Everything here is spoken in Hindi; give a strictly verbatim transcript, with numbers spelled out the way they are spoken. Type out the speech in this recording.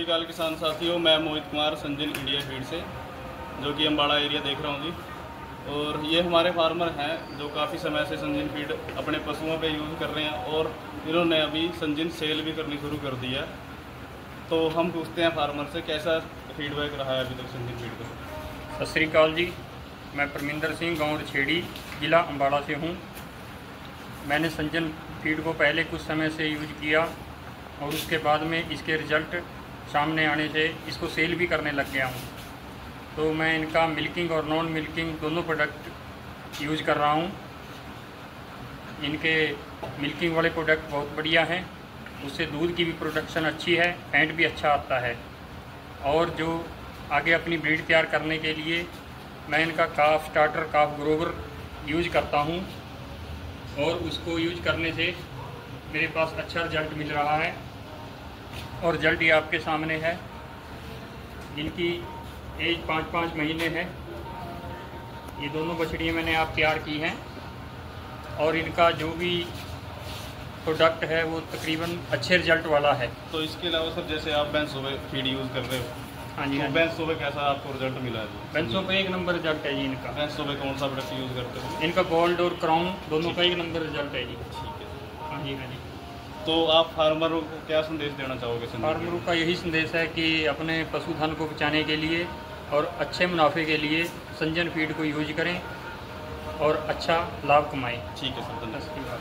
श्री अकाल किसान साथियों, मैं मोहित कुमार संजिन इंडिया फीड से, जो कि अम्बाड़ा एरिया देख रहा हूं जी। और ये हमारे फार्मर हैं जो काफ़ी समय से संजिन फीड अपने पशुओं पे यूज़ कर रहे हैं और इन्होंने अभी संजिन सेल भी करनी शुरू कर दिया। तो हम पूछते हैं फार्मर से कैसा फीडबैक रहा है अभी तक संजिन फीड का। सत श्री अकाल जी, मैं परमिंदर सिंह, गाँव छेड़ी, ज़िला अम्बाड़ा से हूँ। मैंने संजिन फीड को पहले कुछ समय से यूज किया और उसके बाद में इसके रिज़ल्ट सामने आने से इसको सेल भी करने लग गया हूँ। तो मैं इनका मिल्किंग और नॉन मिल्किंग दोनों प्रोडक्ट यूज कर रहा हूँ। इनके मिल्किंग वाले प्रोडक्ट बहुत बढ़िया हैं, उससे दूध की भी प्रोडक्शन अच्छी है, फैट भी अच्छा आता है। और जो आगे अपनी ब्रीड तैयार करने के लिए मैं इनका calf starter, calf grower use करता हूँ और उसको यूज करने से मेरे पास अच्छा रिजल्ट मिल रहा है और रिजल्ट ये आपके सामने है। इनकी एज पाँच पाँच महीने है। ये दोनों बछड़ियाँ मैंने आप तैयार की हैं और इनका जो भी प्रोडक्ट है वो तकरीबन अच्छे रिजल्ट वाला है। तो इसके अलावा सर, जैसे आप पैंसो पे फीड यूज़ कर रहे हो, हाँ जी, तो पैंसो पे कैसा आपको रिजल्ट मिला है? पैंसो पे एक नंबर रिजल्ट है जी इनका। पैंसो पे कौन सा प्रोडक्ट यूज़ करते हो? इनका गोल्ड और क्राउन दोनों का एक नंबर रिजल्ट है जी। ठीक है, हाँ जी, हाँ जी। तो आप फार्मरों को क्या संदेश देना चाहोगे? फार्मरों का यही संदेश है कि अपने पशुधन को बचाने के लिए और अच्छे मुनाफे के लिए संजन फीड को यूज करें और अच्छा लाभ कमाएँ। ठीक है सर, धन्यवाद।